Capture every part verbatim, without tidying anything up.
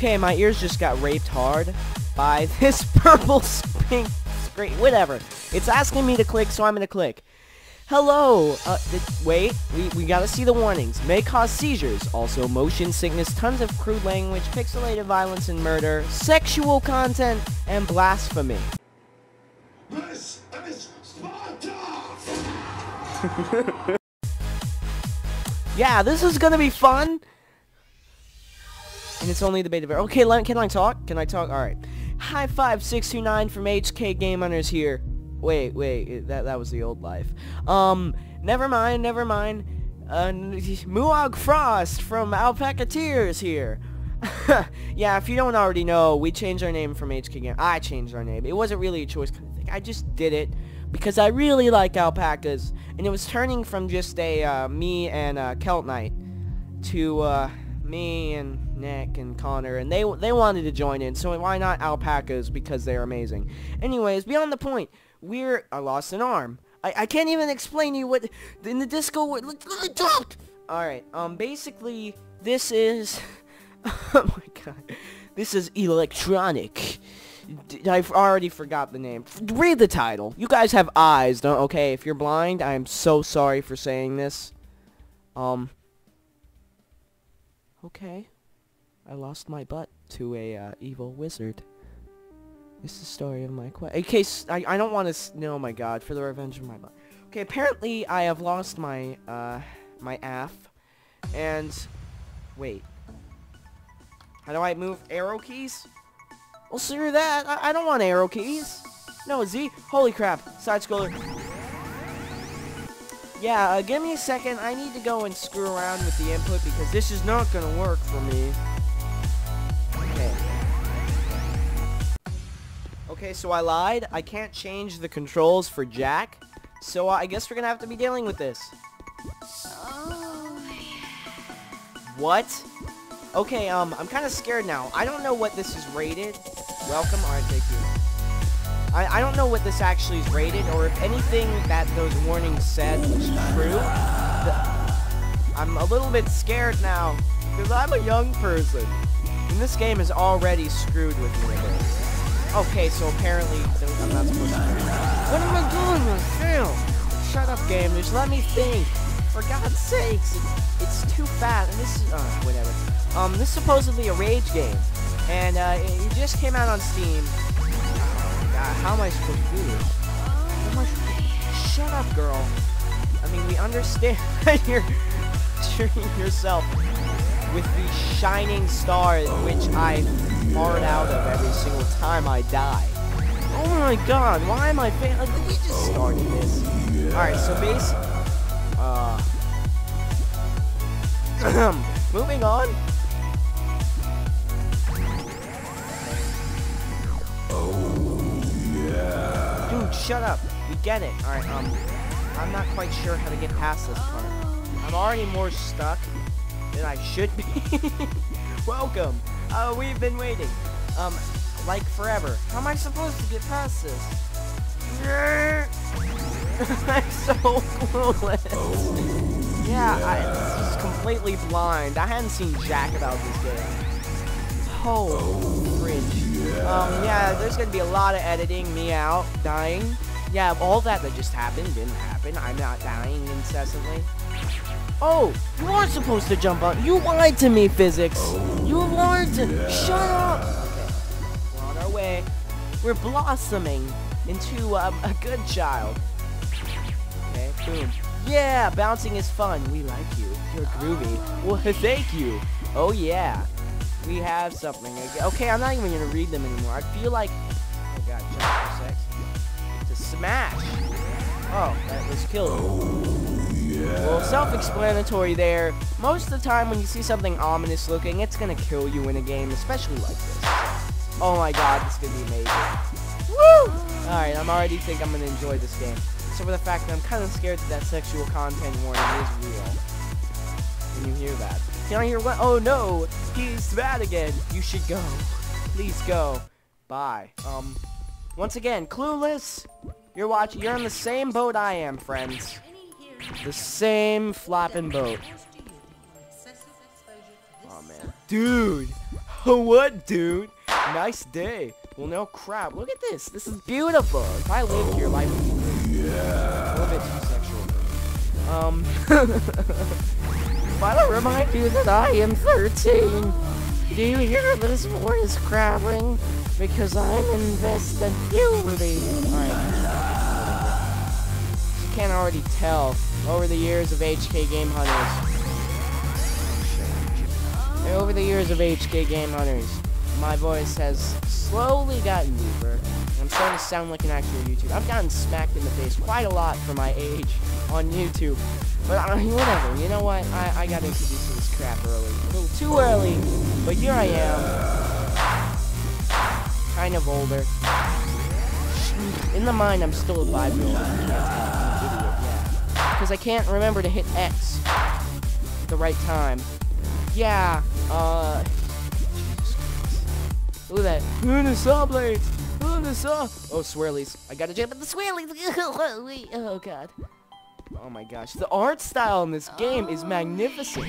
Okay, my ears just got raped hard by this purple spring screen. Whatever. It's asking me to click, so I'm going to click. Hello. Uh, wait. We, we got to see the warnings. May cause seizures. Also, motion sickness, tons of crude language, pixelated violence and murder, sexual content, and blasphemy. This is Sparta! Yeah, this is going to be fun. And it's only the beta version. Okay, let, can I talk? Can I talk? Alright. Hifive six two nine from H K Game Hunters here. Wait, wait, that that was the old life. Um, never mind, never mind. Uh, Moog Frost from Alpacateers here. Yeah, if you don't already know, we changed our name from H K Game. I changed our name. It wasn't really a choice kind of thing. I just did it because I really like alpacas, and it was turning from just a uh, me and uh, Celt Knight to uh, me and Nick and Connor, and they they wanted to join in, so why not alpacas, because they're amazing. Anyways, beyond the point, we're... I lost an arm. I, I can't even explain to you what... In the disco... What, alright, um, basically, this is... Oh my god. This is electronic. I've already forgot the name. Read the title. You guys have eyes, don't... Okay, if you're blind, I'm so sorry for saying this. Um... Okay. I lost my butt to a uh, evil wizard. This is the story of my quest. In case I, I don't want to. S no, my God, for the revenge of my butt. Okay, apparently I have lost my uh my A F, and wait. How do I move arrow keys? Well, screw that. I, I don't want arrow keys. No Z. Holy crap! Side scroller. Yeah, uh, give me a second. I need to go and screw around with the input because this is not gonna work for me. Okay, so I lied. I can't change the controls for Jack, so uh, I guess we're gonna have to be dealing with this. Oh, yeah. What? Okay, um, I'm kind of scared now. I don't know what this is rated. Welcome, alright, thank you. I, I don't know what this actually is rated, or if anything that those warnings said was true. The, I'm a little bit scared now, because I'm a young person, and this game is already screwed with me. Okay, so apparently I'm not supposed to. What am I doing myself? Shut up, game. Just let me think. For God's sakes, it's, it's too fast. And this is uh, whatever. Um, this is supposedly a rage game, and uh, it just came out on Steam. Oh, God, how am I supposed to do this? How am I supposed to... Shut up, girl. I mean, we understand that you're cheering yourself with the shining star, which I. Hard out of every single time I die. Oh my god, why am I failing? Like, we just started this. Yeah. Alright, so basically... Uh... moving on. Oh yeah. Dude, shut up. We get it. Alright, um... I'm not quite sure how to get past this part. I'm already more stuck than I should be. Welcome. Uh, we've been waiting, um, like forever. How am I supposed to get past this? I'm so clueless. Oh, yeah, yeah. I, this is completely blind. I hadn't seen jack about this game. Holy oh, fridge. Yeah. Um, yeah, there's gonna be a lot of editing, me out, dying. Yeah, all that that just happened didn't happen. I'm not dying incessantly. Oh, you aren't supposed to jump up. You lied to me, physics. Oh, you lied to... Yeah. Shut up. Okay, we're on our way. We're blossoming into um, a good child. Okay, boom. Yeah, bouncing is fun. We like you. You're groovy. Well, thank you. Oh, yeah. We have something. Okay, I'm not even going to read them anymore. I feel like... Oh, God, jump for sex. It's a smash. Oh, that was killed. Well, self-explanatory there. Most of the time when you see something ominous looking, it's gonna kill you in a game, especially like this. Oh my god, this is gonna be amazing. Woo! Alright, I'm already think I'm gonna enjoy this game. Except for the fact that I'm kind of scared that that sexual content warning is real. Can you hear that? Can I hear what? Oh no! He's bad again! You should go. Please go. Bye. Um, once again, clueless! You're watching, you're on the same boat I am, friends. The same flopping boat. Oh man. Dude! What, dude? Nice day. Well, no crap. Look at this. This is beautiful. If I live here, my... Yeah. A little bit too sexual. Um... I want to remind you that I am thirteen. Do you hear this voice crabbing? Because I'm invested in puberty. Alright. You can't already tell over the years of H K Game Hunters. And over the years of H K Game Hunters, my voice has slowly gotten deeper. I'm starting to sound like an actual YouTuber. I've gotten smacked in the face quite a lot for my age on YouTube. But I mean, whatever, you know what? I, I got introduced to this crap early. A little too early, but here I am. Kind of older. In the mind, I'm still a five-year-old. Because I can't remember to hit X at the right time. Yeah, uh... Look at that. Ooh, the saw blades! Ooh, the saw! Oh, swirlies. I gotta jump at the swirlies! Oh, God. Oh my gosh, the art style in this game is magnificent.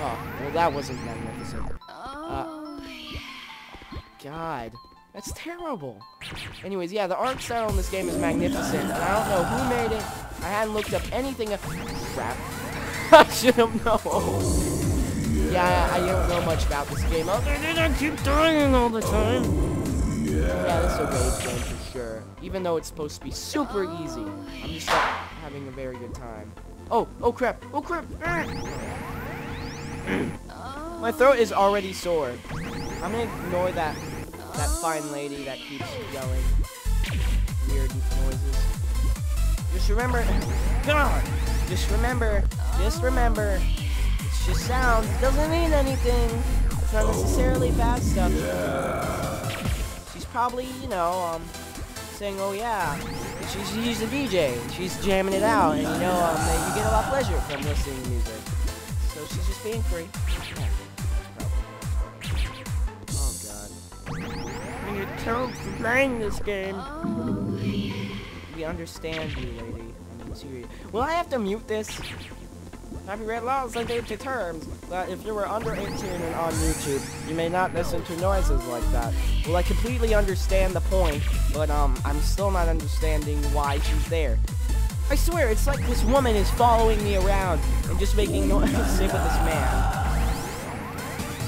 Oh, well that wasn't magnificent. Uh, God, that's terrible. Anyways, yeah, the art style in this game is magnificent. And I don't know who made it. I hadn't looked up anything. Up crap. I should have known. Yeah, I, I don't know much about this game. Other than I keep dying all the time. Yeah, this is a rage game for sure. Even though it's supposed to be super easy. I'm just like... having a very good time. Oh, oh crap, oh crap! My throat is already sore. I'm gonna ignore that that fine lady that keeps yelling weird noises. Just remember, God! Just remember, just remember, it's just sound. It doesn't mean anything. It's not necessarily bad stuff. Yeah. She's probably, you know, um, saying, oh yeah. She's, she's a D J, she's jamming it out, and you know, um, you get a lot of pleasure from listening to music. So she's just being free. Oh god. When you're told to playing this game. We understand you, lady. I mean, serious. Will I have to mute this? Copyright laws like to terms that if you were under eighteen and on YouTube, you may not listen to noises like that. Well, I completely understand the point, but um, I'm still not understanding why she's there. I swear, it's like this woman is following me around and just making noises with this man.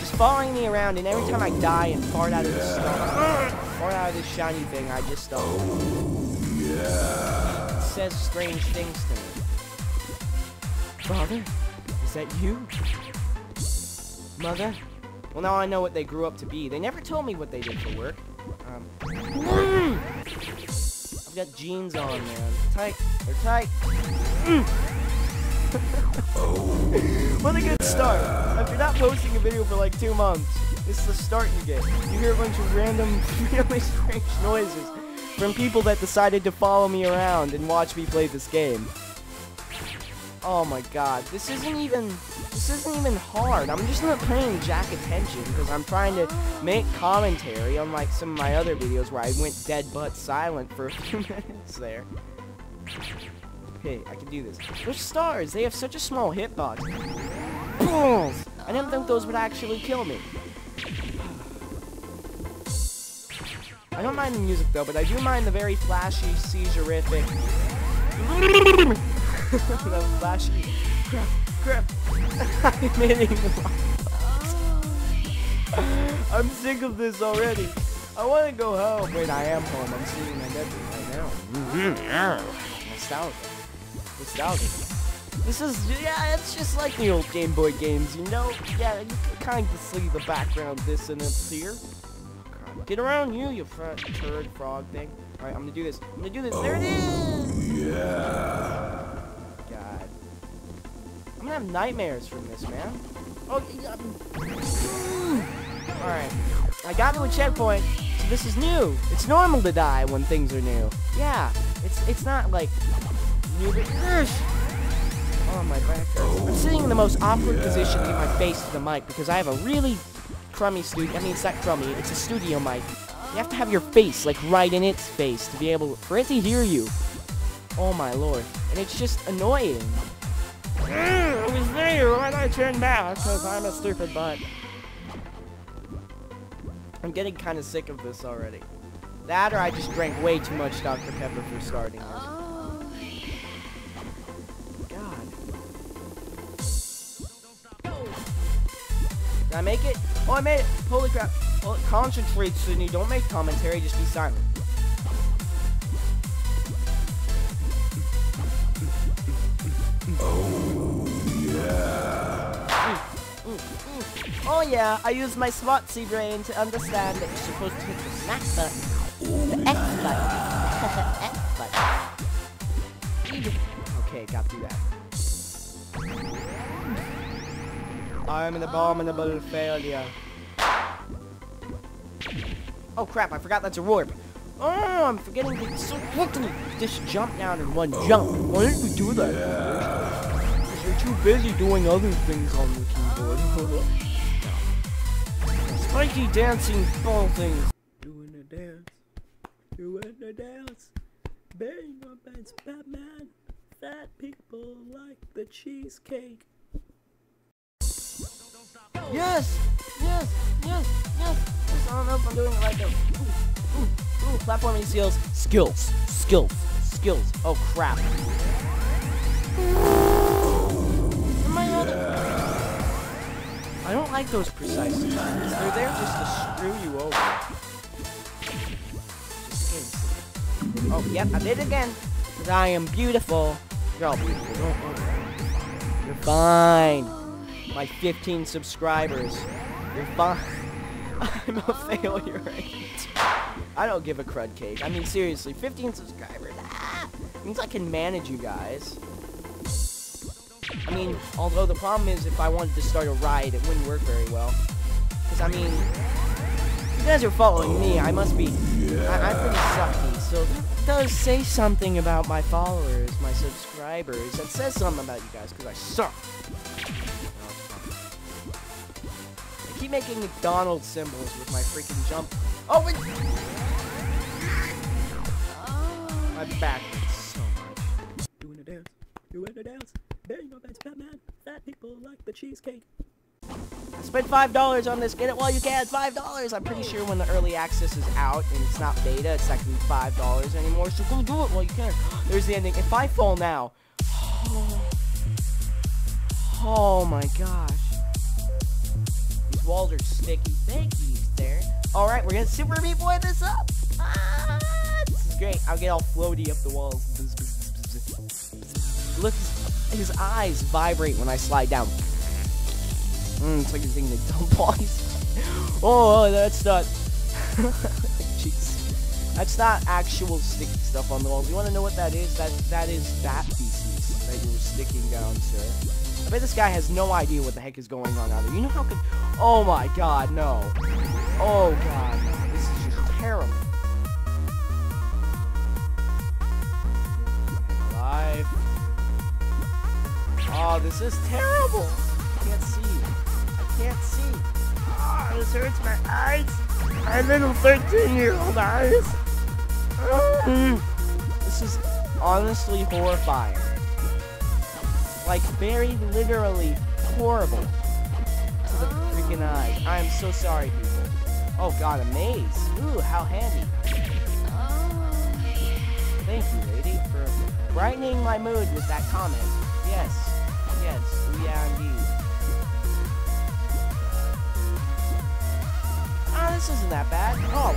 Just following me around, and every time I die and fart out of this stuff, fart out of this shiny thing, I just um, it says strange things to me. Father? Is that you? Mother? Well, now I know what they grew up to be. They never told me what they did for work. Um, mm. I've got jeans on, man. Tight. They're tight. Mm. Oh, what a good start. If you're not posting a video for like two months, this is the start you get. You hear a bunch of random, really strange noises from people that decided to follow me around and watch me play this game. Oh my god, this isn't even, this isn't even hard. I'm just not paying jack attention because I'm trying to make commentary, unlike some of my other videos where I went dead butt silent for a few minutes there. Hey, I can do this. They're stars, they have such a small hitbox. Balls! I didn't think those would actually kill me. I don't mind the music though, but I do mind the very flashy, seizure-ific... the flashy crap, crap. I'm hitting the box. I'm sick of this already. I want to go home. Wait, I am home. I'm sitting in my bedroom right now. Mm-hmm. Nostalgia. Nostalgia. This is, yeah, it's just like the old Game Boy games, you know? Yeah, you can kind of see the background dissonance here. God, get around you, you fat turd frog thing. Alright, I'm gonna do this. I'm gonna do this. Oh, there it is! Yeah. I'm gonna have nightmares from this, man. Oh, yeah. Alright. I got to a checkpoint. So this is new. It's normal to die when things are new. Yeah. It's it's not like new to... Oh, my back hurts. I'm sitting in the most awkward yeah. position to get my face to the mic because I have a really crummy studio. I mean, it's not crummy. It's a studio mic. You have to have your face, like, right in its face to be able... for it to hear you. Oh, my lord. And it's just annoying. It was there when I turned back, because I'm a stupid butt. I'm getting kind of sick of this already. That or I just drank way too much Doctor Pepper for starting this. Oh, yeah. God. Did I make it? Oh, I made it. Holy crap. Well, concentrate, Sydney. Don't make commentary. Just be silent. Oh, yeah. Mm, mm, mm. Oh, yeah. I used my Swatsy brain to understand that you're supposed to hit the smack button. The X button. X button. Okay, got through that. I'm an abominable failure. Oh crap, I forgot that's a warp. Oh, I'm forgetting things so quickly. Just jump down in one oh, jump. Why didn't we do that? Because yeah. You're too busy doing other things on the keyboard. Oh. Spiky dancing ball things. Doing a dance, bearing on bands, Batman, fat people like the cheesecake. Yes, yes, yes, yes. I don't know if I'm doing it right though. Ooh, ooh, ooh, platforming skills, skills, skills, skills. Oh crap. Am I on the... I don't like those precise times. They're there just to screw you over. Oh, yep, I did it again. Because I am beautiful. You're all beautiful. Don't worry. You're fine. My fifteen subscribers. You're fine. I'm a failure, right? I don't give a crud cake. I mean, seriously, fifteen subscribers. Ah, means I can manage you guys. I mean, although the problem is if I wanted to start a riot, it wouldn't work very well. Because, I mean, you guys are following me. I must be... I I'm pretty sucky, so... does say something about my followers, my subscribers. That says something about you guys, because I suck. I keep making McDonald's symbols with my freaking jump. Oh, it... oh. I'm back so much. Doing a dance, doing a dance. There you go, that's Batman. Fat people like the cheesecake. I spent five dollars on this. Get it while you can. five dollars. I'm pretty sure when the early access is out and it's not beta, it's not going to be five dollars anymore. So go do it while you can. There's the ending. If I fall now. Oh, oh my gosh. These walls are sticky. Thank you, there. Alright, we're going to Super Meat Boy this up. Ah, this is great. I'll get all floaty up the walls. Look, his eyes vibrate when I slide down. Mm, it's like a thing that dump all these. Oh, that's not. Jeez. That's not actual sticky stuff on the walls. You want to know what that is? That that is that feces that you were sticking down, sir. I bet this guy has no idea what the heck is going on out there. You know how could? Oh my God, no. Oh God, no. This is just terrible. Life. Oh, this is terrible. I can't see. I can't see. Oh, this hurts my eyes. My little thirteen-year-old eyes. Oh. This is honestly horrifying. Like, very literally horrible. To the freaking eyes. I am so sorry, people. Oh, God, a maze. Ooh, how handy. Thank you, lady, for brightening my mood with that comment. Yes. Yes. Yeah, indeed. Oh, this isn't that bad. Oh.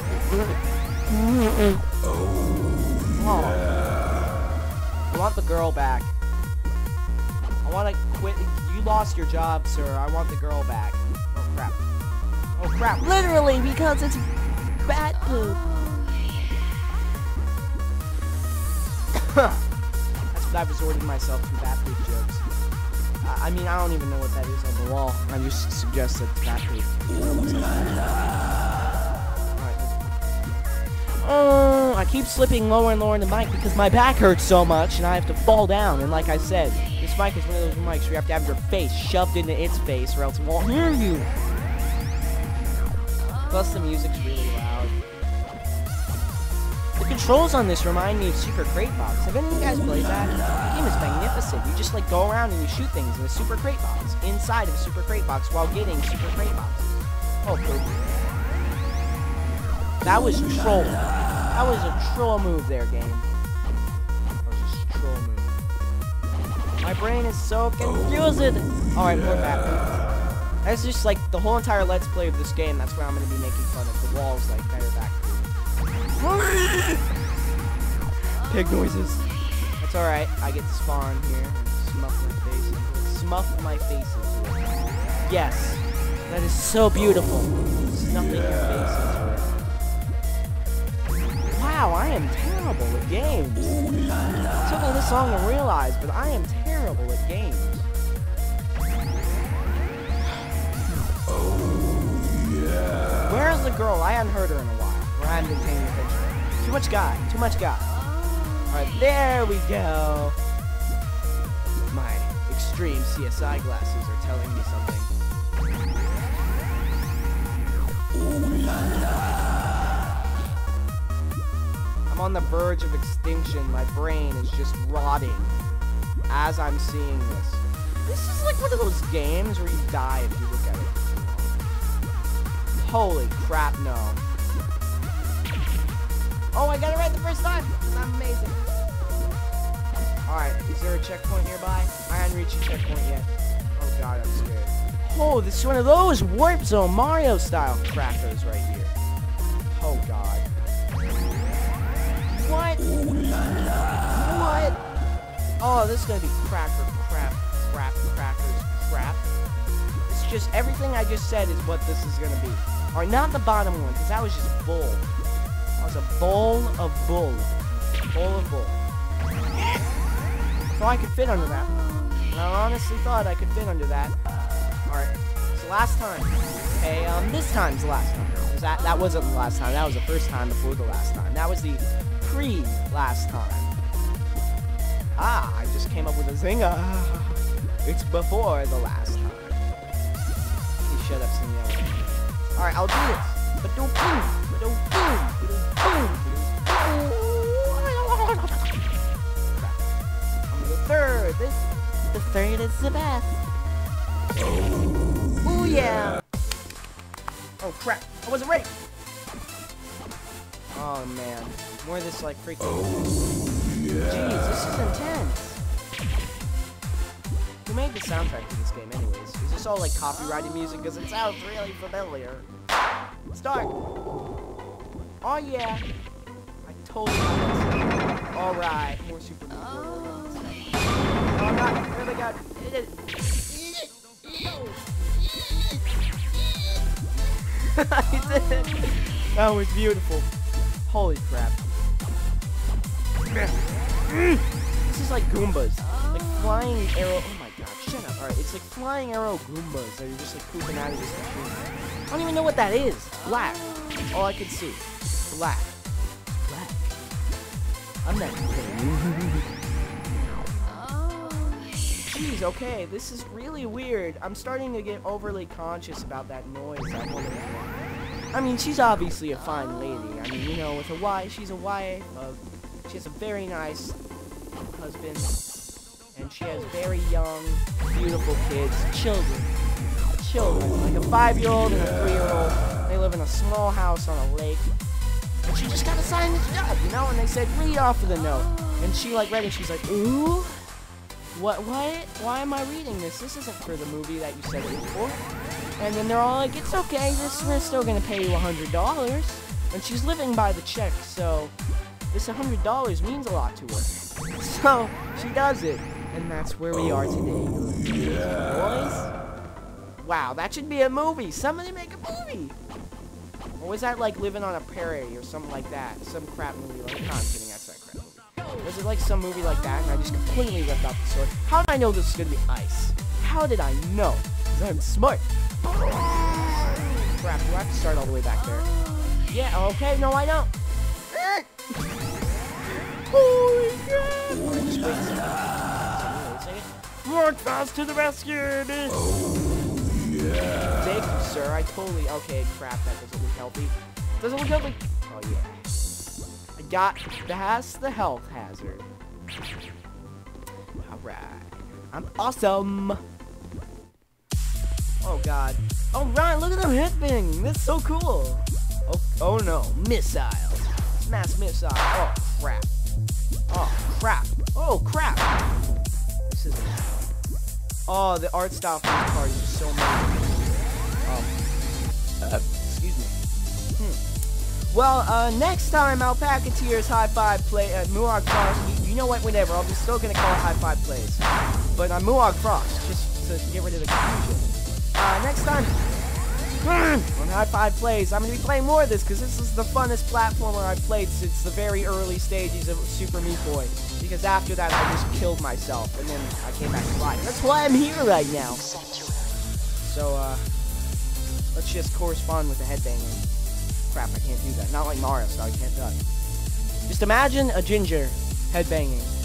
Oh. Yeah. I want the girl back. I want to quit. You lost your job, sir. I want the girl back. Oh, crap. Oh, crap. Literally, because it's bat poop. That's what I've resorted myself to, bat poop jokes. I mean, I don't even know what that is on the wall. I just suggest that that is. Oh, I keep slipping lower and lower in the mic because my back hurts so much and I have to fall down. And like I said, this mic is one of those mics where you have to have your face shoved into its face or else it won't hear you. Plus, the music's really loud. The controls on this remind me of Super Crate Box. Have any of you guys played that? The game is magnificent. You just like go around and you shoot things in a Super Crate Box, inside of a Super Crate Box, while getting Super Crate Box. Oh, cool. That was troll. That was a troll move there, game. That was a troll move. My brain is so confused. Oh, Alright, yeah. We're back. That's just like the whole entire Let's Play of this game. That's where I'm going to be making fun of. The walls, like, better back. Pig noises. That's alright. I get to spawn here and smuff my face. Smuff my face. Yes. That is so beautiful. There's nothing yeah. your face. Wow, I am terrible at games. It took me this long to realize, but I am terrible at games. Oh, yeah. Where is the girl? I haven't heard her in a while. Or I haven't been paying attention. Too much guy. Too much guy. Alright, there we go. My extreme C S I glasses are telling me something. Oh, la, la. I'm on the verge of extinction. My brain is just rotting as I'm seeing this. This is like one of those games where you die if you look at it. Holy crap, no. Oh, I got it right the first time. This is amazing. Alright, is there a checkpoint nearby? I haven't reached a checkpoint yet. Oh god, I'm scared. Oh, this is one of those Warp Zone Mario style crackers right here. Oh god. What? What? Oh, this is gonna be cracker, crap, crap, crackers, crap. It's just everything I just said is what this is gonna be. Or not the bottom one, because that was just bull. That was a bowl of bull. Bowl of bull. So I could fit under that. And I honestly thought I could fit under that. Alright, it's the last time. Okay, um, this time's the last time. Because that, that wasn't the last time, that was the first time before the last time. That was the last time. Ah, I just came up with a zinger. It's before the last time. You shut up, Senor. Alright, I'll do this. But don't boom. Don't boom. I'm the third. This, the third is the best. Oh yeah. Oh crap. I wasn't ready. Oh man. More of this like freaking. Oh, yeah. Jeez, this is intense. Who made the soundtrack to this game anyways? Is this all like copyrighted music? Because it sounds really familiar. Start! Oh yeah! I totally missed it. Alright, more Super Meat Boy. Oh god, oh my god, it is. I did it! That was beautiful. Holy crap. This is like Goombas. Like flying arrow. Oh my god, shut up. Alright, it's like flying arrow Goombas that are just like pooping out of this machine. I don't even know what that is. Black. All I can see. Black. Black. I'm not kidding. Jeez, okay, this is really weird. I'm starting to get overly conscious about that noise. I want to I mean, she's obviously a fine lady. I mean, you know, with a wife, she's a wife. Of, she has a very nice husband, and she has very young, beautiful kids, children, children, like a five-year-old and a three-year-old. They live in a small house on a lake, and she just got assigned this job, you know. And they said, "Read off of the note," and she like read it. She's like, "Ooh, what? What? Why am I reading this? This isn't for the movie that you said it was for." And then they're all like, it's okay, this, we're still gonna pay you one hundred dollars. And she's living by the check, so this one hundred dollars means a lot to her. So, she does it. And that's where we are today. Yeah. Boys? Wow, that should be a movie. Somebody make a movie. Or was that like Living on a Prairie or something like that? Some crap movie like, no, I'm kidding, that's that crap movie. Was it like some movie like that and I just completely ripped off the sword? How did I know this is gonna be ice? How did I know? Because I'm smart. Crap, do I have to start all the way back there? Yeah, okay, no I don't. Holy crap! Moog Frost to the rescue, bitch! Oh, yeah. Thank you, sir, I totally... Okay, crap, that doesn't look healthy. Doesn't look healthy! Oh, yeah. I got past the health hazard. Alright. I'm awesome! Oh god. Oh right, look at them hit thing. That's so cool. Oh, oh no, missiles. Smash missiles. Oh crap. Oh crap. Oh crap. This is. Oh, the art style for this card is so much. Um, uh, excuse me. Hmm. Well, uh, next time Alpacateers Hifive Play at uh, Moog Frost. You know what? Whatever. I'm still gonna call it Hifive Plays, but I'm uh, Moog Frost just to get rid of the confusion. Uh, next time on Hifive Plays, I'm going to be playing more of this because this is the funnest platformer I've played since the very early stages of Super Meat Boy. Because after that, I just killed myself and then I came back to life. That's why I'm here right now. So, uh, let's just correspond with the headbanging. Crap, I can't do that. Not like Mario, so I can't do that. Just imagine a ginger headbanging.